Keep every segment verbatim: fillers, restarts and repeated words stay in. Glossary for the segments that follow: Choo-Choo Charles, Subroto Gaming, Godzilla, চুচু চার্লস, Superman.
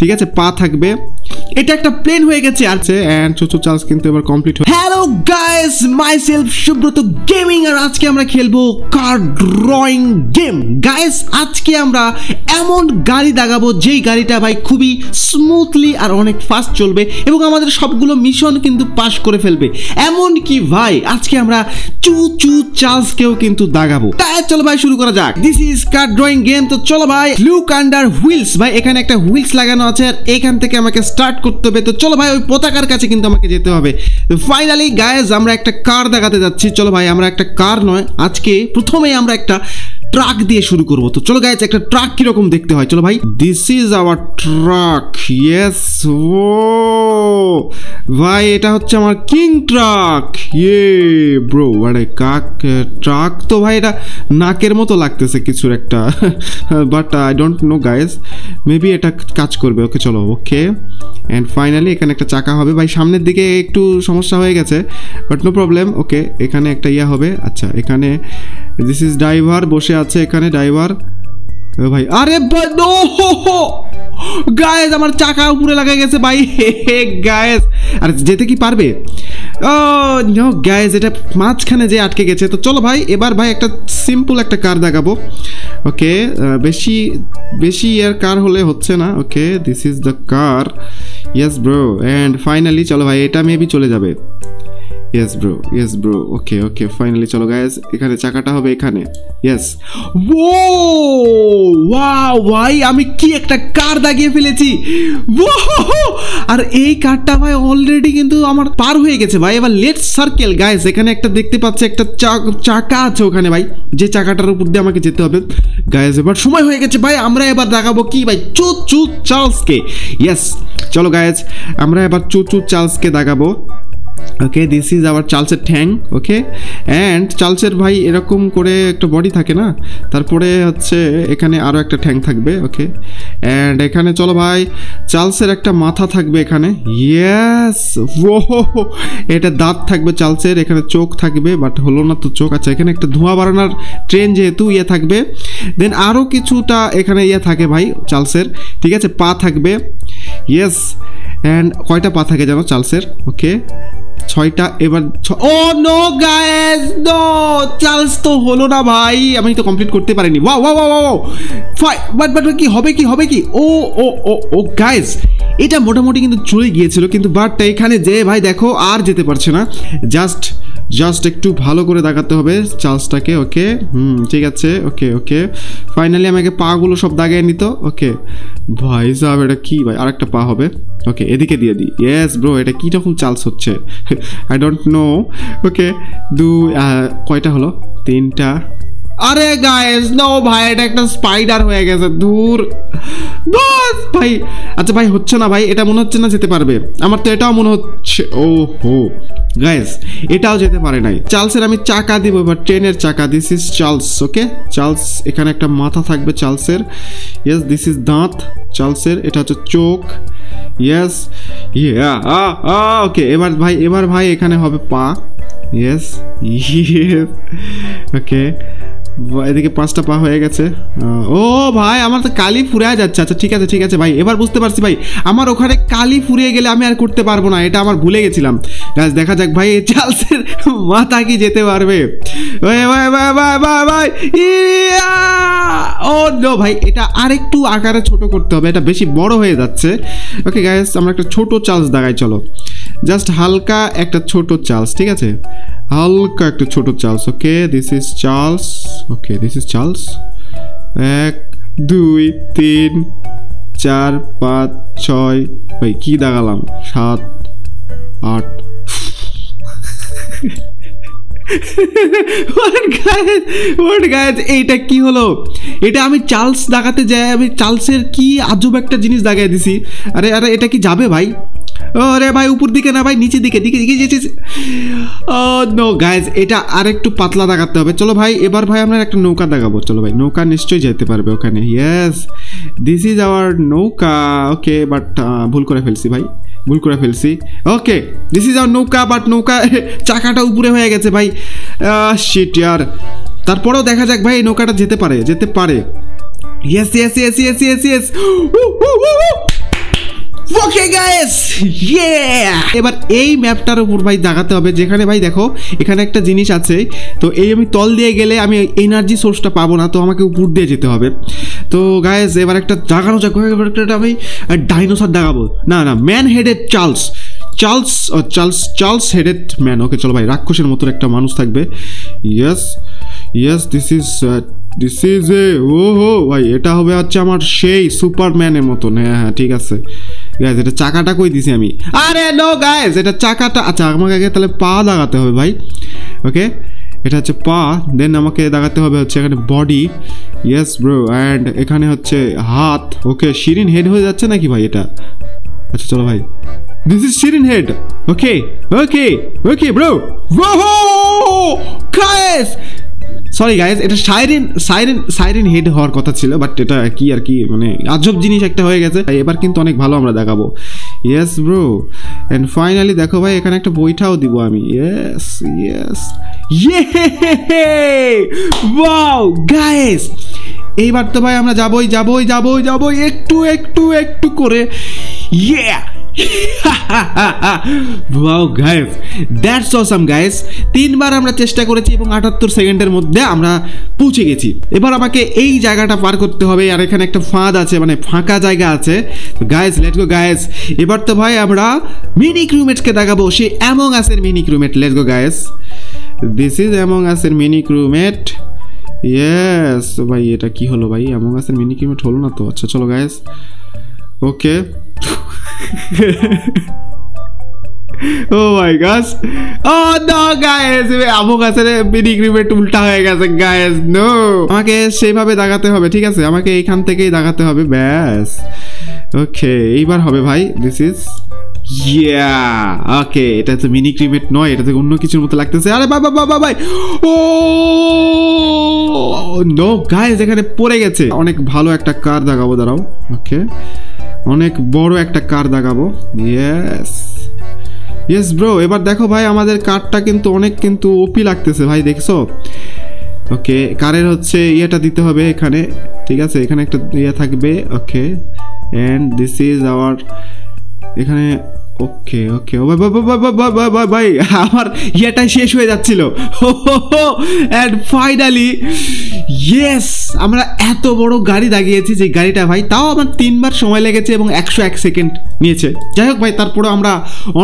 ঠিক আছে পা থাকবে এটা একটা প্লেন হয়ে গেছে আছে এন্ড চুচু চার্লস কিন্তু এবার কমপ্লিট হলো hello guys myself Subrata gaming আর আজকে আমরা খেলবো কার ড্রয়িং গেম গাইস আজকে আমরা এমন গাড়ি দাগাবো যেই গাড়িটা ভাই খুবই স্মুথলি আর অনেক ফাস্ট চলবে এবং আমাদের সবগুলো মিশন কিন্তু পাস করে ফেলবে এমন কি ভাই আজকে আমরা চুচু চার্লস কেও কিন্তু দাগাবো তাই চলো ভাই শুরু করা যাক this is car drawing game তো চলো ভাই লুক আন্ডার হুইলস ভাই এখানে একটা হুইলস লাগানো আছে আর এখান থেকে আমাকে স্টার্ট করতে হবে তো চলো ভাই ওই পতাকার কাছে কিন্তু আমাকে যেতে হবে ফাইনালি গাইস আমরা একটা কার দেখাতে যাচ্ছি চলো ভাই আমরা একটা কার নয় আজকে প্রথমেই আমরা একটা ট্রাক দিয়ে শুরু করব তো চলো গাইস একটা ট্রাক কি রকম দেখতে হয় চলো ভাই this is our truck yes ও ভাই এটা হচ্ছে আমার কিং ট্রাক ইয়ে ব্রো আরে কাক ট্রাক তো ভাই এটা নাকের মতো লাগতেছে কিছুর একটা but I don't know guys maybe এটা কাজ করবে ওকে চলো ওকে এন্ড ফাইনালি এখানে একটা চাকা হবে ভাই সামনের দিকে একটু সমস্যা হয়ে গেছে বাট নো প্রবলেম ওকে এখানে একটা ইয়া হবে আচ্ছা এখানে দিস ইজ ড্রাইভার বসে আছে এখানে ড্রাইভার ভাই আরে নো গাইস আমার চাকা উপরে লাগা গেছে ভাই গাইস আর যেতে কি পারবে ও নো গাইস এটা মাঝখানে যে আটকে গেছে তো চলো ভাই এবার ভাই একটা সিম্পল একটা কার দেখাবো ওকে বেশি বেশি এর কার হলে হচ্ছে না okay this is the car yes bro and finally চলো ভাই এটা মেবি চলে যাবে Yes bro, yes bro, okay, okay, finally চলো guys, এখানে চাকাটা হবে এখানে Yes Wow, wow, ভাই আমি কি একটা কার দাগিয়ে ফেলেছি আর এই কারটা ভাই অলরেডি কিন্তু আমার পার হয়ে গেছে ভাই এবার লেট সার্কেল guys এখানে একটা দেখতে পাচ্ছি একটা চাকা আছে ওখানে ভাই যে চাকাটার উপর দিয়ে আমাকে যেতে হবে guys এবার সময় হয়ে গেছে ভাই আমরা এবার দাগাবো কি ভাই চুচু চার্লসকে Yes, চলো guys আমরা এবার চুচু চার্লসকে দাগাবো Okay, this is our Charles' tank, okay? And Charles' ভাই এরকম করে একটা বডি থাকে না তারপরে হচ্ছে এখানে আরো একটা ট্যাঙ্ক থাকবে ওকে এন্ড এখানে চলো ভাই চার্লস এর একটা মাথা থাকবে এখানে ইয়েস ওহো এটা দাঁত থাকবে চার্লস এর এখানে চোখ থাকবে বাট হলো না তো চোখ আছে এখানে একটা ধোঁয়া বাড়ানোর ট্রেন যেহেতু ইয়ে থাকবে দেন আরো কিছুটা এখানে ইয়ে থাকে ভাই চার্লস এর ঠিক আছে পা থাকবে ইয়েস এন্ড কয়টা পা থাকে জানো চার্লস এর ওকে ছয়টা এবার ও নো গাইস নো চার্লস তো হলো না ভাই আমি তো কমপ্লিট করতে পারিনি ওয়াও ওয়াও ওয়াও ফাই বাট বাট কি হবে কি হবে কি ও ও ও ও গাইস এটা মোটামুটি কিন্তু চলে গিয়েছিল কিন্তু বাট এখানে যে ভাই দেখো আর যেতে পারছে না জাস্ট জাস্ট একটু ভালো করে দাগাতে হবে চার্লসটাকে ওকে হুম ঠিক আছে ওকে ওকে ফাইনালি আমাকে পাগুলো সব দাগিয়ে নিত ওকে ভাই সাহেব এটা কি ভাই আরেকটা পা হবে ওকে এদিকে দিয়ে দিই ইয়েস ব্রো এটা কি রকম চার্লস হচ্ছে আই ডোন্ট নো ওকে দু কয়টা হলো তিনটা আরে গাইস নো ভাই এটা একটা স্পাইডার হয়ে গেছে দূর বাস ভাই আচ্ছা ভাই হচ্ছে না ভাই এটা মনে হচ্ছে না যেতে পারবে আমার তো এটাও মনে হচ্ছে ওহো গাইস এটাও যেতে পারে নাই চার্লসের আমি চাকা দিব এবার ট্রেনের চাকা this is Charles okay Charles এখানে একটা মাথা থাকবে চার্লসের ইয়েস দিস ইজ দাঁত চার্লসের এটা হচ্ছে চোখ ইয়েস ইয়া ওকে এবার ভাই এবার ভাই এখানে হবে পা ইয়েস ইয়েস ওকে এদিকে পাঁচটা পা হয়ে গেছে ও ভাই আমার তো কালি ফুরিয়ে যাচ্ছে আচ্ছা ঠিক আছে ঠিক আছে ভাই এবার বুঝতে পারছি ভাই আমার ওখানে কালি ফুরিয়ে গেলে আমি আর করতে পারবো না এটা আমার ভুলে গেছিলাম গাইস দেখা যাক ভাই এই চার্লসের মাথা কি যেতে পারবে ওই ভাই ভাই ভাই ভাই ভাই ও নো ভাই এটা আরেকটু আকারে ছোট করতে হবে এটা বেশি বড় হয়ে যাচ্ছে ওকে গাইস আমরা একটা ছোট চার্লস দাগাই চলো জাস্ট হালকা একটা ছোট চার্লস ঠিক আছে হালকা একটা ছোট Charles okay this is Charles okay this is Charles এক দুই তিন চার পাঁচ ছয় ভাই কি দাগালাম সাত আট এইটা কি হলো এটা আমি চার্লস দাগাতে যাই আমি চার্লসের কি আজব একটা জিনিস দাগাই দিছি আরে আরে এটা কি যাবে ভাই ওরে ভাই উপর দিকে না ভাই নিচের দিকে দিকে ও নো গাইস এটা আরেকটু পাতলা দাগাতে হবে চলো ভাই এবার ভাই আমরা একটা নৌকা দাগাবো চলো ভাই নৌকা নিশ্চয়ই যেতে পারবে ওখানে ইয়েস দিস ইজ আওয়ার নৌকা ওকে বাট ভুল করে ফেলছি ভাই ভুল করে ফেলছি ওকে দিস ইজ আওয়ার নৌকা বাট নৌকা চাকাটা উপরে হয়ে গেছে ভাই শিট ইয়ার তারপরেও দেখা যাক ভাই এই নৌকাটা যেতে পারে যেতে পারে yes yes yes yes yes yes okay guys yeah, এবার এই ম্যাপটার উপর ভাই দাগাতে হবে। যেখানে ভাই দেখো এখানে একটা জিনিস আছে, তো এই আমি তল দিয়ে গেলে আমি এনার্জি সোর্সটা পাবো না, তো আমাকে উপর দিয়ে যেতে হবে। তো গাইস এবার একটা দাগানো যাক, আমি ডাইনোসর দাগাবো। না না, man headed Charles, Charles Charles Charles headed man. Okay চলো ভাই, রাক্ষসের মতো একটা মানুষ থাকবে। Yes yes, this is this is a ও হো ভাই, এটা হবে হচ্ছে আমার সেই সুপারম্যানের মতন। হ্যাঁ হ্যাঁ ঠিক আছে গাইজ, এটা চাকাটা কই দিছি আমি? আরে নো গাইজ, এটা চাকাটা। আচ্ছা আমাকে আগে তাহলে পা লাগাতে হবে ভাই। ওকে এটা হচ্ছে পা, দেন আমাকে দাগাতে হবে হচ্ছে এখানে বডি। ইয়েস ব্রো, অ্যান্ড এখানে হচ্ছে হাত। ওকে শিরিন হেড হয়ে যাচ্ছে নাকি ভাই এটা? আচ্ছা চলো ভাই, this is Shirin head. Okay, okay, okay bro. Whoa, guys. Sorry guys, এটা সাইরেন সাইরেন সাইরেন হেড হওয়ার কথা ছিল, বাট এটা কি আর কি মানে আজব জিনিস একটা হয়ে গেছে। এবার কিন্তু অনেক ভালো আমরা দেখাবো। ইয়েস ব্রো, অ্যান্ড ফাইনালি দেখো ভাই এখানে একটা বইটাও দিব আমি। ইয়েস ইয়েস ওয়াও গাইজ, এইবার তো ভাই আমরা যাবই যাবই যাবই যাবই একটু একটু একটু করে। Yeah wow guys, that's awesome guys. তিনবার আমরা চেষ্টা করেছি এবং আটাত্তর সেকেন্ডের মধ্যে আমরা পৌঁছে গেছি। এবার আমাকে এই জায়গাটা পার করতে হবে, আর এখানে একটা ফাঁদ আছে মানে ফাঁকা জায়গা আছে। গাইজ লেটস গো গাইজ, এবার তো ভাই আমরা মিনি ক্রুমেটকে দেখাবো, সে অ্যামং আসের mini crewmate. Let's go guys, this is among আসের মিনি ক্রুমেট। ইয়েস ভাই, এটা কি হলো ভাই? অ্যামং আসের মিনি ক্রুমেট হলো না তো। আচ্ছা চলো guys, okay oh my god, oh no guys আমুক আসলে মিনি ক্রিমেট উল্টা হয়ে গেছে গাইস। নো, আমাকে সেইভাবে দাগাতে হবে। ঠিক আছে আমাকে এইখান থেকেই দাগাতে হবে ব্যাস। ওকে এইবার হবে ভাই, দিস ইজ ইয়া। ওকে এটা তো মিনি ক্রিমেট নয়, এটা তো অন্য কিছুর মতো লাগতেছে। আরে বাবা বাবা ভাই, ও নো গাইস এখানে পড়ে গেছে। অনেক ভালো একটা কার দাগাবো, দাঁড়াও। ওকে অনেক বড় একটা কার দাগাবো। ইয়েস ইয়েস ব্রো, এবার দেখো ভাই আমাদের কারটা কিন্তু অনেক কিন্তু ওপি লাগতেছে ভাই, দেখছো? ওকে কারের হচ্ছে ইয়েটা দিতে হবে এখানে, ঠিক আছে? এখানে একটা ইয়ে থাকবে। Okay and this is our এখানে। ওকে ওকে ও ভাই ভাই ভাই আমার ইয়েটাই শেষ হয়ে যাচ্ছিল। অ্যান্ড ফাইনালি ইয়েস, আমরা এত বড় গাড়ি দাগিয়েছি যে গাড়িটা ভাই তাও আমার তিনবার সময় লেগেছে এবং একশো এক সেকেন্ড নিয়েছে। যাই হোক ভাই, তারপরেও আমরা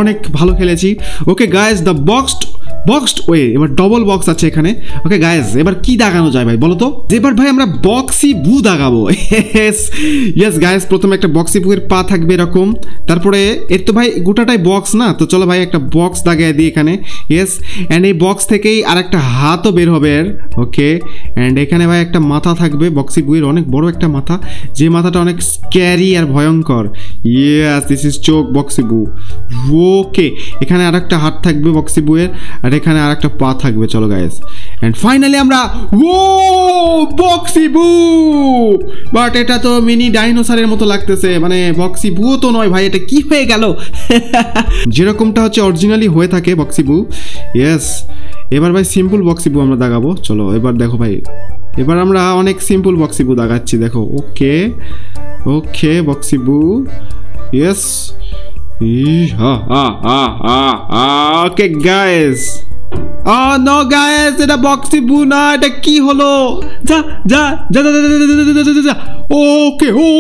অনেক ভালো খেলেছি। Okay guys, the boxed boxed way, এবার ডবল বক্স আছে এখানে। ওকে গাইজ এবার কি দাগানো যায় ভাই বলো তো? এবার ভাই আমরা বক্সি ভু দাগাবো। ইয়েস ইয়েস গাইজ, প্রথমে একটা বক্সি ভুয়ের পা থাকবে এরকম, তারপরে এর তো ভাই গোটাটাই বক্স না, তো চলো ভাই একটা বক্স দাগিয়ে দিই এখানে। ইয়েস অ্যান্ড এই বক্স থেকেই আর একটা হাতও বের হবে এর। ওকে অ্যান্ড এখানে ভাই একটা মাথা থাকবে, বক্সি ভুয়ের অনেক বড় একটা মাথা, যে মাথাটা অনেক স্ক্যারি আর ভয়ঙ্কর। ইয়েস দিস ইজ চোখ বক্সি ভু। ওকে এখানে আর একটা হাত থাকবে বক্সি ভুয়ের, আর এখানে আর একটা পা থাকবে। চলো গাইস এন্ড ফাইনালি আমরা ও বক্সি ভু, বাট এটা তো মিনি ডাইনোসরের মতো লাগতেছে, মানে বক্সি ভু তো নয় ভাই, এটা কি হয়ে গেল? যেরকমটা হচ্ছে অরিজিনালি হয়ে থাকে বক্সি ভু। ইয়েস এবার ভাই সিম্পল বক্সি ভু আমরা দাগাবো। চলো এবার দেখো ভাই, এবার আমরা অনেক সিম্পল বক্সি ভু দাগাচ্ছি দেখো। ওকে okay boxy boo. Yes okay guys, oh no guys এটা বক্সি ভু না, এটা কি হলো? যা যা যা যা। ওকে ও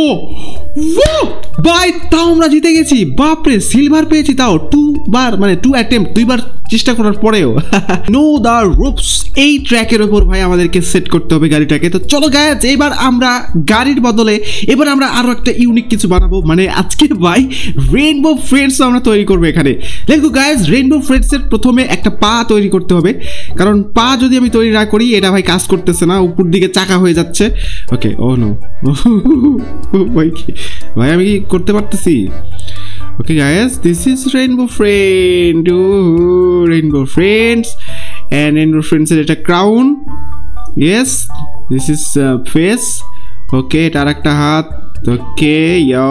ভাই তাও আমরা জিতে গেছি, বাপরে সিলভার পেয়েছি তাও টু বার, মানে টু অ্যাটেম্প, দুইবার চেষ্টা করার পরেও। নো দা রুপস, এই ট্র্যাকের ওপর ভাই আমাদেরকে সেট করতে হবে গাড়িটাকে। তো চলো গাইজ এবার আমরা গাড়ির বদলে এবার আমরা আরও একটা ইউনিক কিছু বানাবো, মানে আজকে ভাই রেইনবো ফ্রেন্ডস আমরা তৈরি করবো এখানে। দেখো গাইজ রেইনবো ফ্রেন্ডসের প্রথমে একটা পা তৈরি করতে হবে, কারণ পা যদি আমি তৈরি না করি এটা ভাই কাজ করতেছে না, উপর দিকে চাকা হয়ে যাচ্ছে। ওকে ও নো ভাই কি ভাই আমি কি করতে পারতেছি? Okay guys this is rainbow friend, rainbow friends and rainbow ফ্রেন্ডসের এটা crown. Yes this is face. Okay এটা আর একটা হাত। ওকে ইয়ো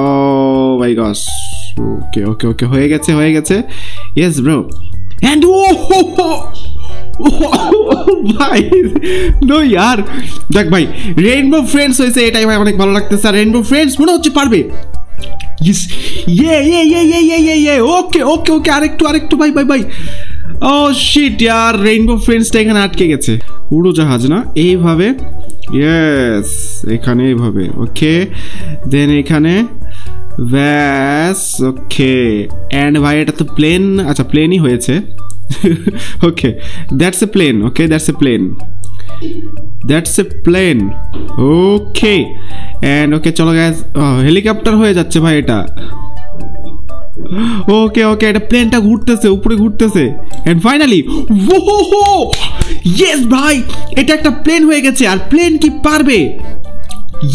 ভাই গস, ওকে ওকে ওকে হয়ে গেছে হয়ে গেছে। ইয়েস ব্রো অ্যান্ড ও হো হো ভাই নো ইয়ার, দেখ ভাই রেইনবো ফ্রেন্ডস হয়েছে, এটাই ভাই অনেক ভালো লাগতেছে। আর রেইনবো ফ্রেন্ডস মনে হচ্ছে পারবে, ये ये ये ये ये ये ये ओके ओके ओके আরেকটু আরেকটু ভাই ভাই ভাই ও শিট यार রেইনবো ফ্রেন্ডসটা এখানে আটকে গেছে উড়ো জাহাজ না এইভাবে यस এখানে এইভাবে ওকে দেন এখানে ব্যাস ওকে এন্ড ভাই এটা তো প্লেন আচ্ছা প্লেনই হয়েছে okay that's a plane okay that's a plane That's a plane. Okay. And okay, chalo guys. Oh, helicopter hoye jacche bhai eta. Okay, okay. Eta plane ta ghurteche, upore ghurteche. And finally, whoa! Yes, bhai. Eta ekta plane hoye geche. Ar plane ki parbe.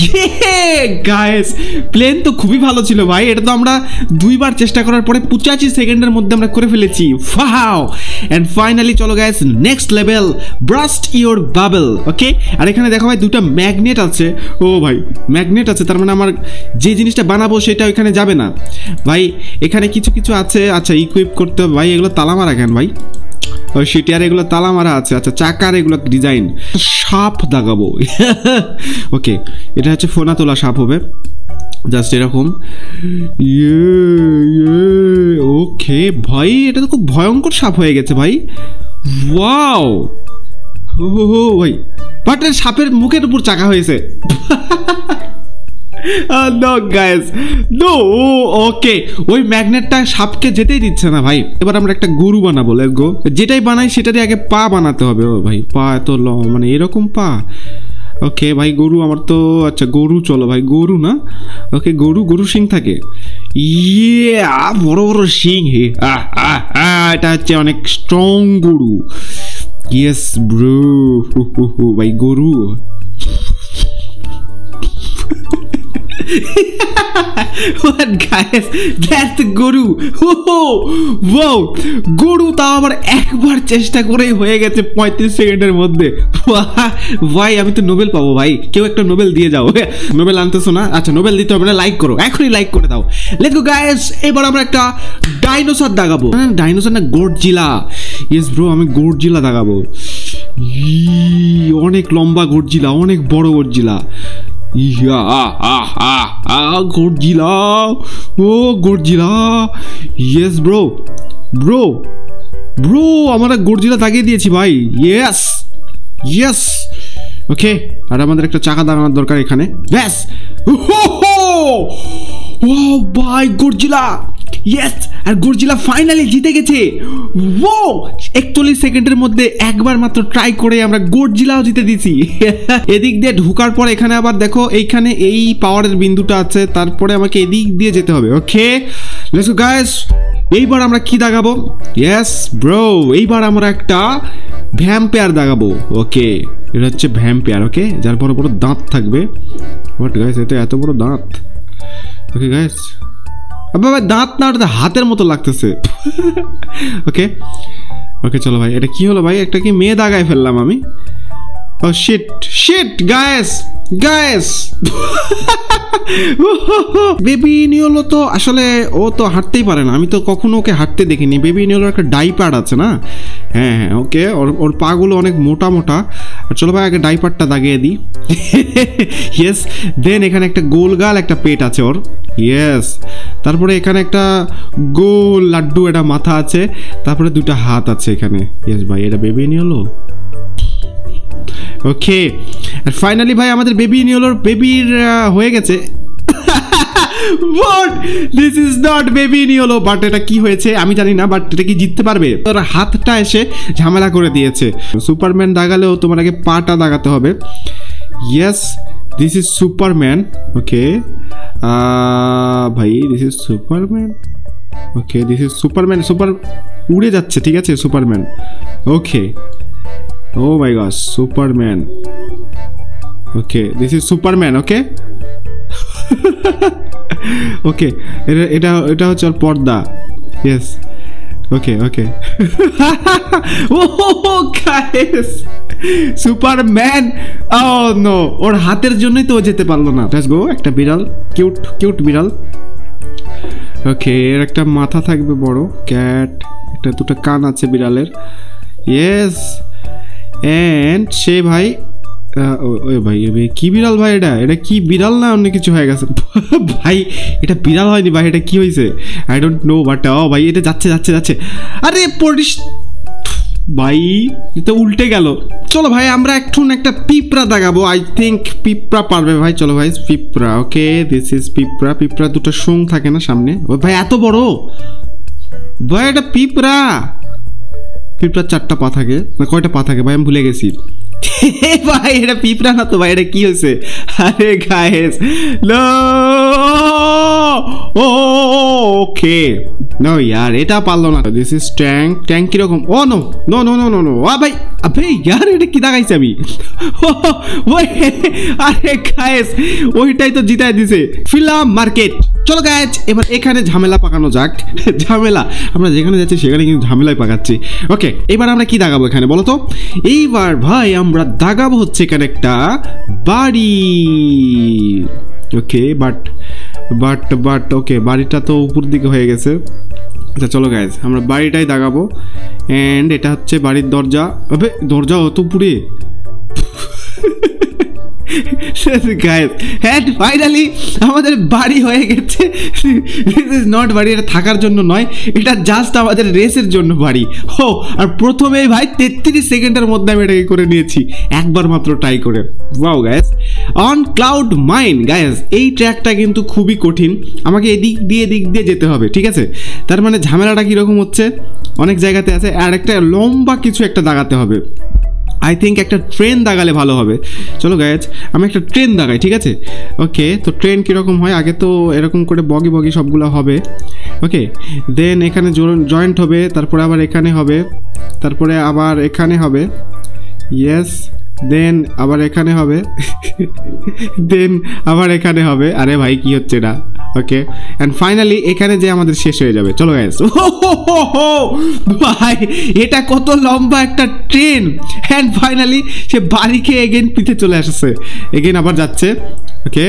Yeah, guys. Plane to khubi bhalo chilo bhai. Eta to amra dui bar chesta korar pore পঁচাশি second er moddhe amra kore felechi. Wow. And finally, chalo guys, next level. Burst your bubble. Okay? আর এখানে দেখো ভাই দুটো magnet আছে। ও ভাই, magnet আছে তার মানে আমার যে জিনিসটা বানাবো সেটা ওখানে যাবে না। ভাই, এখানে কিছু কিছু আছে। আচ্ছা, ইকুইপ করতে হবে ভাই এগুলো তালা মারা কেন ভাই? ও শিট यार এগুলো তালা মারা আছে। আচ্ছা, চাকার এগুলো ডিজাইন। সাপ দাগাবো। ওকে। এটা হচ্ছে ফোনা তোলা সাপ হবে। জাস্ট এরকম ইয়ে ইয়ে ওকে ভাই এটা তো খুব ভয়ঙ্কর সাপ হয়ে গেছে ভাই ওয়াও ওহো ভাই পাটার সাপের মুখের উপর চাকা হয়েছে নো গাইস নো ওকে ওই ম্যাগনেটটা সাপকে যেতেই দিচ্ছে না ভাই এবার আমরা একটা গরু বানাবো লেটস গো যেটাই বানাই সেটারই আগে পা বানাতে হবে ও ভাই পা এত মানে এরকম পা Okay, bhai goru amar to acha goru cholo bhai goru na okay goru goru shing thake yeah boro boro shing he ah ah ah eta hocche onek strong goru yes bro bhai goru what guys that's the guru wow guru তাও আবার একবার চেষ্টা করেই হয়ে গেছে পঁয়ত্রিশ সেকেন্ডের মধ্যে ভাই আমি তো নোবেল পাবো ভাই কেউ একটা নোবেল দিয়ে যাও নোবেল আনতেছো না আচ্ছা নোবেল দিতে হবে না লাইক করো এখনই লাইক করে দাও লেটস গো গাইস এবার আমরা একটা ডাইনোসর দাগাবো না ডাইনোসর না গডজিলা ইয়েস ব্রো আমি গডজিলা দাগাবো অনেক লম্বা গডজিলা অনেক বড় Godzilla Yeah, ah, ah, ah, ah, Godzilla. Oh, Godzilla. Yes, bro. Bro. Bro, amara Godzilla dagiye diyechi bhai. Yes. Yes. Okay. Ar amader ekta chaka daganar dorkar ekhane. Yes. Oh, oh, bhai Godzilla. Yes. আর Godzilla finally জিতে গেছে ও একচল্লিশ সেকেন্ডের মধ্যে একবার মাত্র try করে আমরা গডজিলাও জিতে দিয়েছি এদিক দিয়ে ঢোকার পর এখানে আবার দেখো এইখানে এই পাওয়ারের বিন্দুটা আছে তারপরে আমাকে এদিক দিয়ে যেতে হবে ওকে লেটস গো গাইস এইবার আমরা কি দাগাবো यस ব্রো এইবার আমরা একটা ভ্যাম্পায়ার দাগাবো ওকে এটা হচ্ছে ভ্যাম্পায়ার ওকে যার বড় বড় দাঁত থাকবে হোয়াট গাইস এটা এত বড় দাঁত ওকে গাইস अबे भाई दांत ना उठते हाथेर मतो लगते से ओके ओके चलो भाई एक क्यों लो भाई एक टकी मेद आ गए फिर ला मामी oh shit shit guys guys baby नियोलो तो असले ओ तो हाटते ही पारे ना आमी तो कखनो के हाटते देखिनी बेबी नियोलो एक डाइपाड आछे ना হ্যাঁ হ্যাঁ ওকে ওর ওর পাগুলো অনেক মোটা মোটা আর চলো ভাই আগে ডাইপারটা দাগিয়ে দিই ইয়েস দেন এখানে একটা গোলগাল একটা পেট আছে ওর ইয়েস তারপরে এখানে একটা গোল লাড্ডু এটা মাথা আছে তারপরে দুটো হাত আছে এখানে ইয়েস ভাই এটা বেবি নিওলো ওকে আর ফাইনালি ভাই আমাদের বেবি নিওলোর বেবির হয়ে গেছে What? This is not baby নিওলো বাট এটা কি হয়েছে আমি জানি না বাট এটা কি জিততে পারবে তোর হাতটা এসে ঝামেলা করে দিয়েছে সুপারম্যান দাগালেও তোমার আগে পাটা দাগাতে হবে Yes, this is Superman. Okay. আহ ভাই this is Superman. Okay, this is Superman. Super উড়ে যাচ্ছে ঠিক আছে Superman Okay. Oh my gosh, Superman. Okay, this is Superman, okay? okay এটা এটা এটা হচ্ছে আর পর্দা yes okay okay oh guys superman oh no ওর হাতের জন্যই তো যেতে পারলো না let's go একটা বিড়াল কিউট কিউট বিড়াল okay এর একটা মাথা থাকবে বড় ক্যাট একটা দুটো কান আছে বিড়ালের yes and সে ভাই একটা ওই ভাই এই কি বিড়াল ভাই এটা এটা কি বিড়াল না অন্য কিছু হয়ে গেছে ভাই এটা বিড়াল হয়নি ভাই এটা কি হইছে I don't know but oh ভাই এটা যাচ্ছে যাচ্ছে যাচ্ছে আরে পড়িস ভাই এটা উল্টে গেল চলো ভাই আমরা একটু একটা পিপড়া দাগাবো আই থিংক পিপড়া পারবে ভাই চলো ভাই পিপড়া ওকে দিস ইজ পিপড়া পিপড়া দুটো শুং থাকে না সামনে ও ভাই এত বড় ভাই এটা পিপড়া পিপড়া চারটা পা থাকে না কয়টা পা থাকে ভাই আমি ভুলে গেছি ভাই এটা পিপড়া না তো ভাই এটা কি হইছে আরে গাইস লো ও ওকে নো यार এটা পারলো না দিস ইজ ট্যাঙ্ক ট্যাঙ্ক কি রকম oh no no no no no আ ভাই আবে यार এটা কি দাগাইছে আমি ওই আরে গাইস ওইটাই তো জিতায় দিয়েছে ফিলা মার্কেট চলো গাইস এবার এখানে ঝামেলা পাকানো যাক ঝামেলা আমরা যেখানে যাচ্ছি সেখানে কিন্তু ঝামেলাই পাকাচ্ছি ওকে এবার আমরা কি দাগাবো এখানে বলো তো এইবার ভাই আমরা দাগাবো হচ্ছে এখানে একটা বাড়ি okay but but but okay বাড়িটা তো উপর দিকে হয়ে গেছে আচ্ছা চলো গাইস আমরা বাড়িটাই দাগাবো এন্ড এটা হচ্ছে বাড়ির দরজা আবে দরজা অত পুরে গাইস এন্ড ফাইনালি আমাদের বাড়ি হয়ে গেছে দিস ইজ নট বাড়ি এটা থাকার জন্য নয় এটা জাস্ট আমাদের রেসের জন্য বাড়ি ও আর প্রথমেই ভাই তেত্রিশ সেকেন্ডের মধ্যে আমি এটাকে করে নিয়েছি একবার মাত্র ট্রাই করে wow guys on cloud mine guys এই ট্র্যাকটা কিন্তু খুবই কঠিন আমাকে এদিক দিয়ে দিক দিয়ে যেতে হবে ঠিক আছে তার মানে ঝামেলাটা কীরকম হচ্ছে অনেক জায়গাতে আছে আর একটা লম্বা কিছু একটা দাগাতে হবে আই থিঙ্ক একটা ট্রেন দাগালে ভালো হবে চলো গাইজ আমি একটা ট্রেন দাগাই ঠিক আছে ওকে তো ট্রেন কীরকম হয় আগে তো এরকম করে বগি বগি সবগুলো হবে ওকে দেন এখানে জয়েন্ট হবে তারপরে আবার এখানে হবে তারপরে আবার এখানে হবে ইয়েস দেন আবার এখানে হবে দেন আবার এখানে হবে আরে ভাই কি হচ্ছে এটা ওকে অ্যান্ড ফাইনালি এখানে যে আমাদের শেষ হয়ে যাবে চলো গাইস ভাই এটা কত লম্বা একটা ট্রেন অ্যান্ড ফাইনালি সে বাড়িকে এগেন পিঠে চলে আসছে এগেন আবার যাচ্ছে okay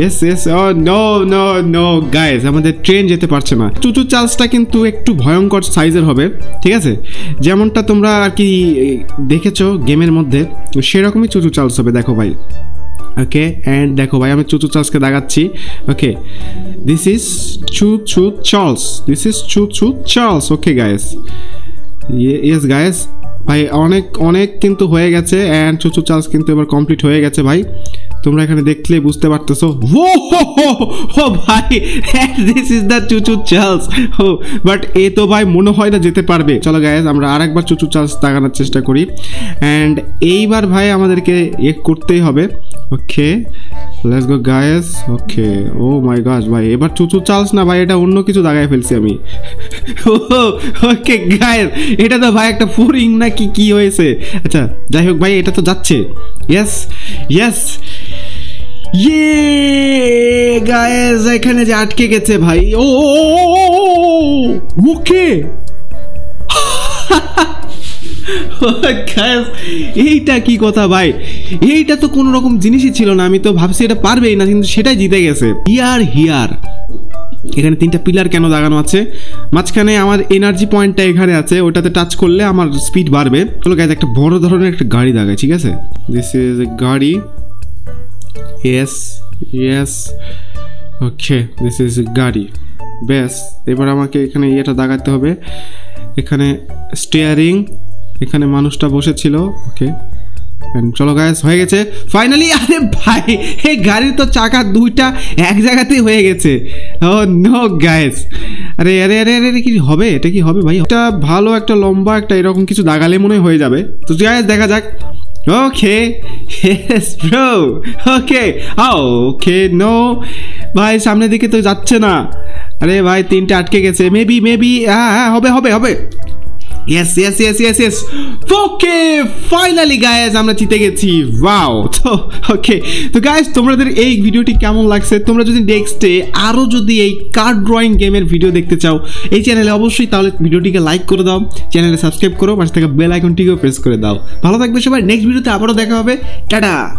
yes yes oh no no no guys আমাদের ট্রেন যেতে পারছে না চুচু চার্লসটা কিন্তু একটু ভয়ঙ্কর সাইজের হবে ঠিক আছে যেমনটা তোমরা আর কি দেখেছো গেমের মধ্যে সেরকমই চুচু চার্লস হবে দেখো ভাই ওকে অ্যান্ড দেখো ভাই আমি চুচু চার্লসকে দাগাচ্ছি okay this is চুচু চার্লস this is চুচু চার্লস okay guys yes guys ভাই অনেক অনেক কিন্তু হয়ে গেছে অ্যান্ড চুচু চার্লস কিন্তু এবার কমপ্লিট হয়ে গেছে ভাই তোমরা এখানে দেখলে বুঝতে পারতেছো ও ও ভাই this is the চুচু চার্লস oh but এ তো ভাই মনে হয় না যেতে পারবে চলো গাইস আমরা আরেকবার চুচু চার্লস দাগানোর চেষ্টা করি অ্যান্ড এইবার ভাই আমাদেরকে এক করতেই হবে okay let's go guys okay oh my god ভাই এবার চুচু চার্লস না ভাই এটা অন্য কিছু দাগায় ফেলছি আমি ওকে গাইস এটা তো ভাই একটা ফোরিং না কি কি হয়েছে আচ্ছা যাই হোক ভাই এটা তো যাচ্ছে ইয়েস ইয়েস ইয়ে গাইস এখানে যে আটকে গেছে ভাই ও ওকে গাইস এইটা কি কথা ভাই এইটা তো কোনো রকম জিনিসই ছিল না আমি তো ভাবছি এটা পারবেই না কিন্তু সেটাই জিতে গেছে হিয়ার হিয়ার এখানে তিনটা পিলার কেন দাগানো আছে মাঝখানে আমার এনার্জি পয়েন্টটা এখানে আছে ওটাতে টাচ করলে আমার স্পিড বাড়বে চলো গাইস একটা বড় ধরনের একটা গাড়ি দাগাই ঠিক আছে দিস ইজ এ গাড়ি yes yes okay this is গাড়ি ব্যাস এবার আমাকে এখানে ইয়েটা দাগাতে হবে এখানে স্টিয়ারিং এখানে মানুষটা বসেছিল ওকে চলো গাইস হয়ে গেছে ফাইনালি আরে ভাই এই গাড়ির তো চাকা দুইটা এক জায়গাতেই হয়ে গেছে ও নো গাইস আরে আরে আরে আরে কি হবে এটা কি হবে ভাই এটা ভালো একটা লম্বা একটা এরকম কিছু দাগালে মনে হয়ে যাবে তো গাইস দেখা যাক okay yes bro okay okay no ভাই সামনের দিকে তো যাচ্ছে না আরে ভাই তিনটা আটকে গেছে মেবি মেবি হ্যাঁ হ্যাঁ হবে হবে হবে yes yes yes yes yes okay finally guys আমরা জিতে গেছি ওয়াও তো ওকে তো গাইস তোমাদের এই ভিডিওটি কেমন লাগছে তোমরা যদি নেক্সটে আরও যদি এই কার্ড ড্রয়িং গেমের ভিডিও দেখতে চাও এই চ্যানেলে অবশ্যই তাহলে ভিডিওটিকে লাইক করে দাও চ্যানেলে সাবস্ক্রাইব করো পাশে থেকে বেল আইকনটিকেও প্রেস করে দাও ভালো থাকবে সবাই নেক্সট ভিডিওতে আবারও দেখা হবে টাটা।